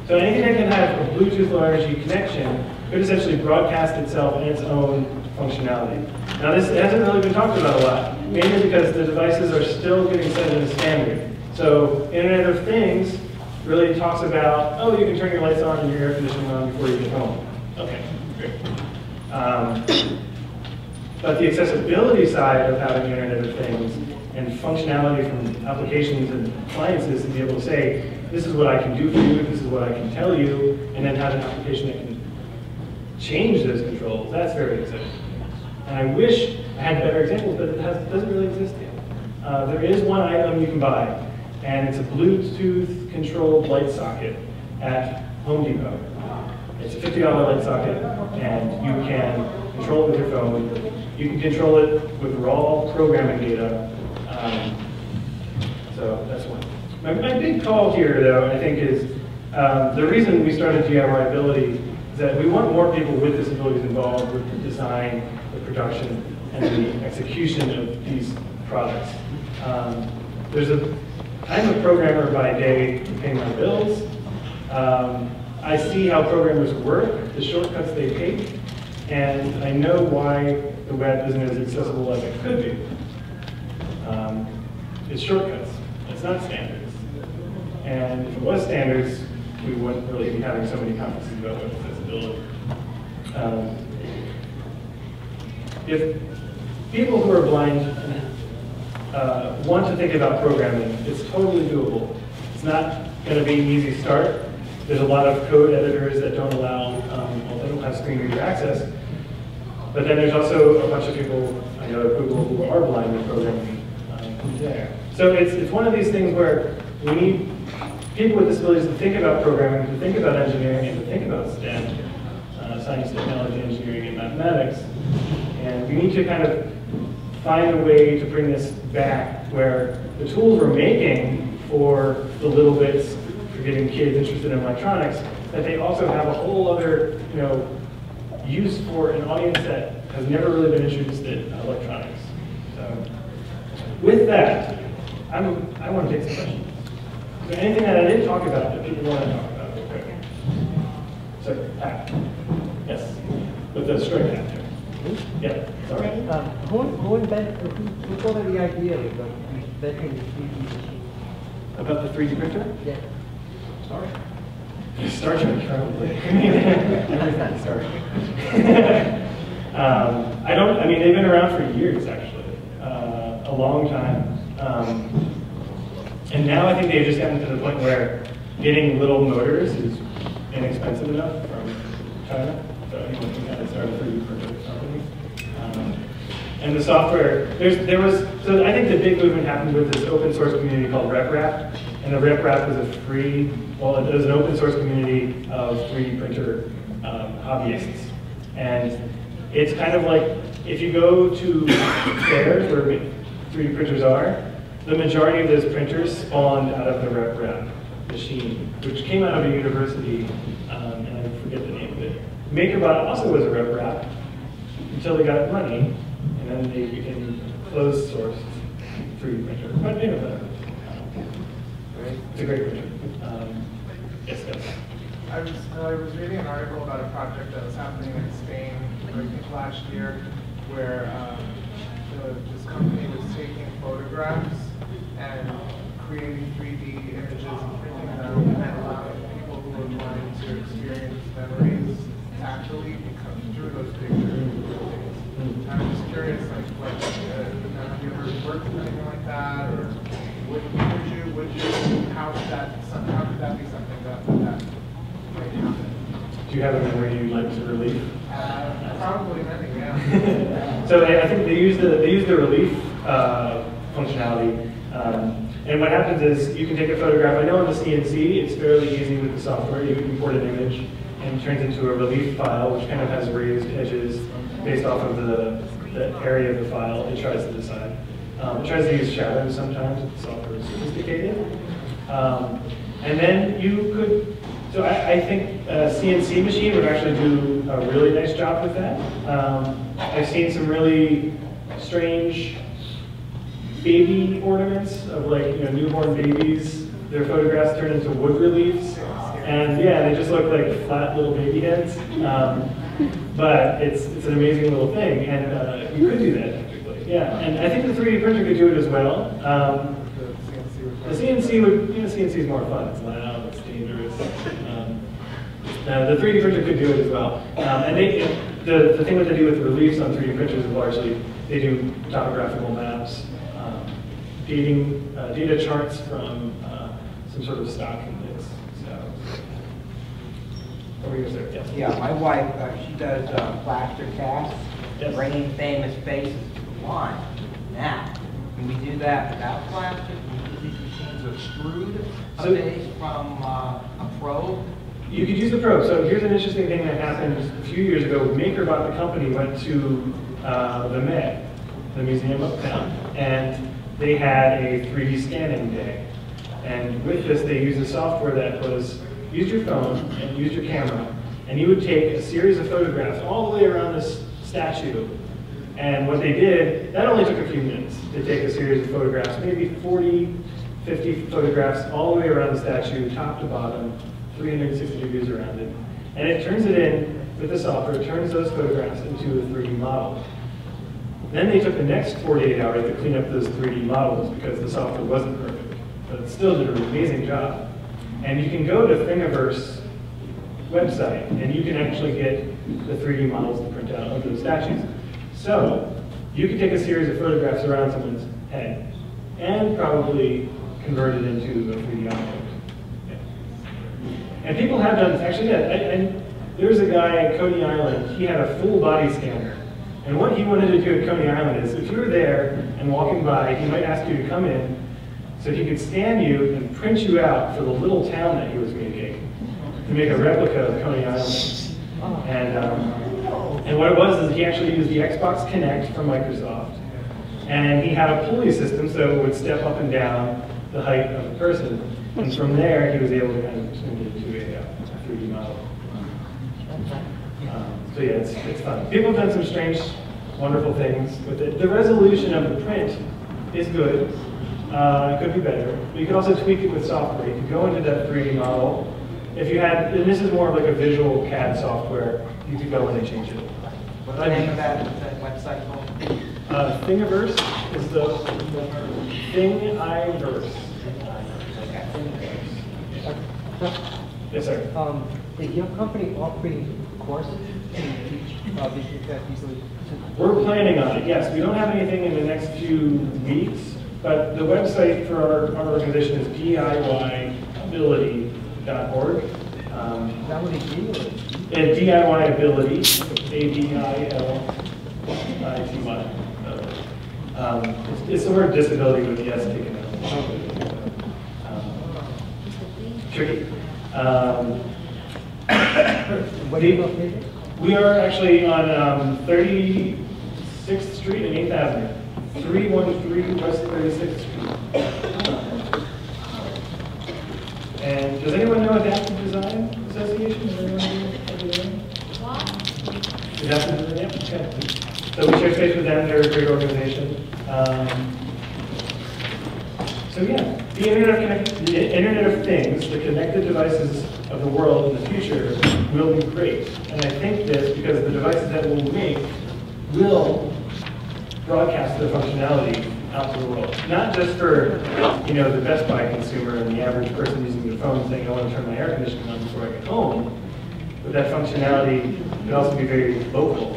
so anything that can have a Bluetooth Low Energy connection could essentially broadcast itself in its own functionality. Now this hasn't really been talked about a lot, mainly because the devices are still getting set as a standard. So Internet of Things really talks about, oh, you can turn your lights on and your air conditioning on before you get home. Okay, great. Um, but the accessibility side of having Internet of Things and functionality from applications and appliances to be able to say, this is what I can do for you, this is what I can tell you, and then have an application that can change those controls, that's very exciting. And I wish I had better examples, but it has, doesn't really exist yet. Uh, there is one item you can buy, and it's a Bluetooth-controlled light socket at Home Depot. It's a fifty dollar light socket, and you can control it with your phone. You can control it with raw programming data. Um, so that's one. My, my big call here, though, I think is um, the reason we started DIYAbility is that we want more people with disabilities involved with the design, the production, and the execution of these products. Um, there's a, I'm a programmer by day to pay my bills. Um, I see how programmers work, the shortcuts they take, and I know why the web isn't as accessible as it could be. Um, it's shortcuts, it's not standards. And if it was standards, we wouldn't really be having so many conferences about web accessibility. Um, If people who are blind uh, want to think about programming, it's totally doable. It's not going to be an easy start. There's a lot of code editors that don't allow, um, well, they don't have screen reader access. But then there's also a bunch of people, I know at Google, who are blind with programming um, there. So it's, it's one of these things where we need people with disabilities to think about programming, to think about engineering, and to think about STEM, uh, science, technology, engineering, and mathematics. And we need to kind of find a way to bring this back where the tools we're making for the little bits, for getting kids interested in electronics, that they also have a whole other, you know, use for an audience that has never really been introduced in electronics. So with that, I'm, I want to take some questions. Is there anything that I didn't talk about that people want to talk about? Okay. So, Pat. Yes, with the string after. Yeah. Sorry. Um, who who invented who, who thought of the idea of inventing the three D machine? About the three D printer? Yeah. Sorry. Star Trek, probably. Everything, sorry. um, I don't. I mean, they've been around for years, actually, uh, a long time. Um, and now I think they've just gotten to the point where getting little motors is inexpensive enough from China. So I think we gotta start a three D printer company. Um, and the software, there's, there was. So I think the big movement happened with this open source community called RepRap. And the RepRap was a free, well, it was an open source community of three D printer um, hobbyists. And it's kind of like, if you go to fairs where three D printers are, the majority of those printers spawned out of the RepRap machine, which came out of a university, um, and I forget the name of it. MakerBot also was a RepRap until they got money, and then they became closed source three D printer. But you know that. It's a great question. Um, yes, yes. I was, uh, I was reading an article about a project that was happening in Spain, I think last year, where um, the, this company was taking photographs and creating three D images and printing them, and allowing people who were wanting to experience memories actually become through those pictures. And I'm just curious, like, what, uh, have you ever worked with anything like that, or would, would you? Would you, how would that, how could that be something that would that right now? Do you have a memory you'd like to relief? Uh, probably nothing, yeah. So they, I think they use the, they use the relief uh, functionality. Um, and what happens is you can take a photograph. I know on the C N C, it's fairly easy with the software. You can import an image and it turns into a relief file, which kind of has raised edges based off of the, the area of the file it tries to decide. Um, it tries to use shadows sometimes, the software is sophisticated. Um, and then you could, so I, I think a C N C machine would actually do a really nice job with that. Um, I've seen some really strange baby ornaments of like, you know, newborn babies. Their photographs turn into wood reliefs. And yeah, they just look like flat little baby heads. Um, but it's, it's an amazing little thing, and uh, you could do that. Yeah, and I think the three D printer could do it as well. Um, the C N C would, you know, C N C is more fun. It's loud, it's dangerous. Um, uh, the three D printer could do it as well. Um, and they, the, the thing that they do with reliefs on three D printers is largely they do topographical maps, um, dating, uh, data charts from uh, some sort of stock index. So, over here, yes. Yeah, my wife, uh, she does uh, plaster casts, yes. Bringing famous faces. Line. Now, can we do that without plastic? These machines are screwed a so, base from uh, a probe? You could use the probe. So here's an interesting thing that happened a few years ago. MakerBot, the company, went to uh, the Met, the museum uptown, and they had a three D scanning day. And with this, they used a software that was, used your phone and used your camera, and you would take a series of photographs all the way around this statue. And what they did, that only took a few minutes to take a series of photographs, maybe forty, fifty photographs all the way around the statue, top to bottom, three hundred sixty degrees around it. And it turns it in with the software, it turns those photographs into a three D model. Then they took the next forty-eight hours to clean up those three D models because the software wasn't perfect. But it still did an amazing job. And you can go to Thingiverse website and you can actually get the three D models to print out of those statues. So, you could take a series of photographs around someone's head and probably convert it into a three D object. Yeah. And people have done this. Actually, yeah, and there was a guy at Coney Island, he had a full body scanner. And what he wanted to do at Coney Island is, if you were there and walking by, he might ask you to come in so he could scan you and print you out for the little town that he was making, to make a replica of Coney Island. And, um, And what it was is he actually used the Xbox Kinect from Microsoft. And he had a pulley system so it would step up and down the height of a person. And from there, he was able to kind of turn it into a three D model. Um, so yeah, it's, it's fun. People have done some strange, wonderful things with it. The resolution of the print is good. Uh, it could be better. But you could also tweak it with software. You could go into that three D model If you had, and this is more of like a visual C A D software, you could go in and change it. What's the name of that, that website called? Uh, Thingiverse is the, the Thingiverse. Thingiverse. Yes, sir. Um, is your company offering courses to teach uh, visual C A D easily? We're planning on it, yes. We don't have anything in the next few weeks, but the website for our, our organization is D I Y Ability dot org. Um, that would be DIYAbility, A B I L I T Y. Um, it's, it's the word disability with the S taken out. Um, tricky. Um, what do you located? We are actually on um, thirty-sixth Street and eighth Avenue, three one three West thirty-sixth Street. And does anyone know Adaptive Design Association? Does anyone know Adaptive Design? Yeah, okay. So we share space with them. They're a great organization. Um, so yeah. The Internet of, the Internet of Things, the connected devices of the world in the future, will be great. And I think this because the devices that we'll make will broadcast the functionality out to the world. Not just for, you know, the Best Buy consumer and the average person using their phone saying, I want to turn my air conditioning on before I get home. But that functionality could also be very local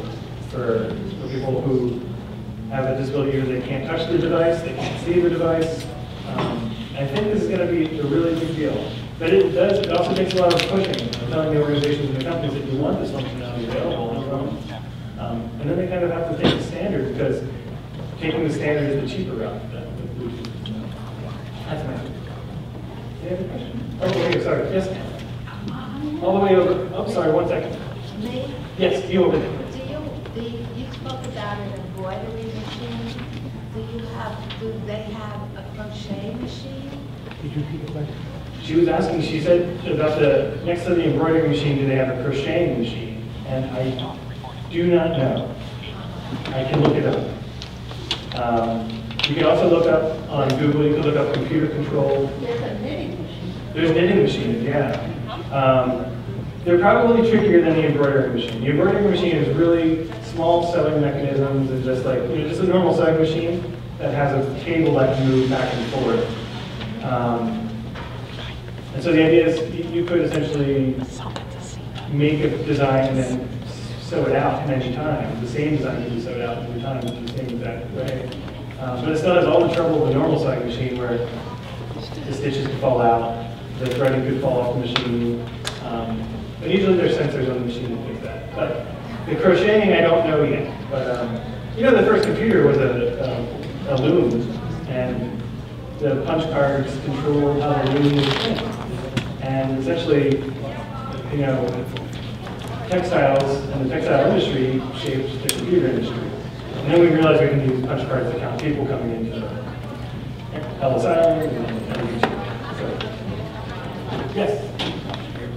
for, for people who have a disability or they can't touch the device, they can't see the device. Um, I think this is going to be a really big deal. But it does, it also takes a lot of pushing and telling the organizations and the companies that you want this functionality available on your own. Um, and then they kind of have to take the standard because taking the standard is the cheaper route. That's my question. Any other question? Oh, okay, sorry. Yes? All the way over. Oh, sorry, one second. Me? Yes, you over there. Do you, the, you spoke about an embroidery machine. Do you have, do they have a crochet machine? Did you repeat the question? She was asking, she said about the, next to the embroidery machine, do they have a crocheting machine? And I do not know. I can look it up. Um, you can also look up on Google, you can look up computer control. There's a knitting machine. There's knitting machines, yeah. Um, they're probably trickier than the embroidery machine. The embroidery machine is really small sewing mechanisms and just like, you know, just a normal sewing machine that has a cable that can move back and forth. Um, and so the idea is you could essentially make a design and then sew it out many times. The same design can be sewed out many times in the same exact way. Um, but it's not as all the trouble of a normal sewing machine where the stitches could fall out, the threading could fall off the machine. Um, But usually there's sensors on the machine that fix that. But the crocheting, I don't know yet. But um, you know, the first computer was a, a, a loom, and the punch cards controlled how the loom was spin. And essentially, you know, textiles and the textile industry shaped the computer industry. And then we realized we can use punch cards to count people coming into Ellis Island and everything. So, yes.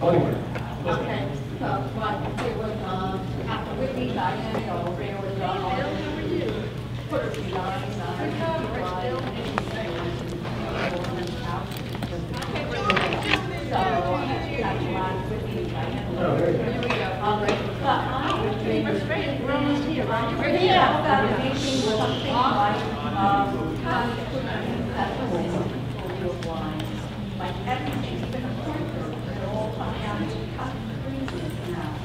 Anyway. Okay, so like it was um, after we meet Diane over there with the put a design so I Whitney Diane.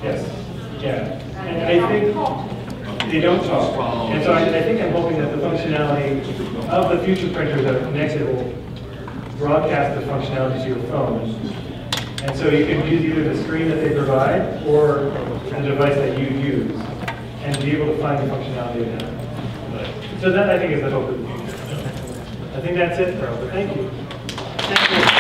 Yes. Yeah. And I think they don't talk. And so I, I think I'm hoping that the functionality of the future printers that are connected will broadcast the functionality to your phone. And so you can use either the screen that they provide or the device that you use and be able to find the functionality of that. But, so that I think is the hope of the future. I think that's it, bro. But thank you. Thank you.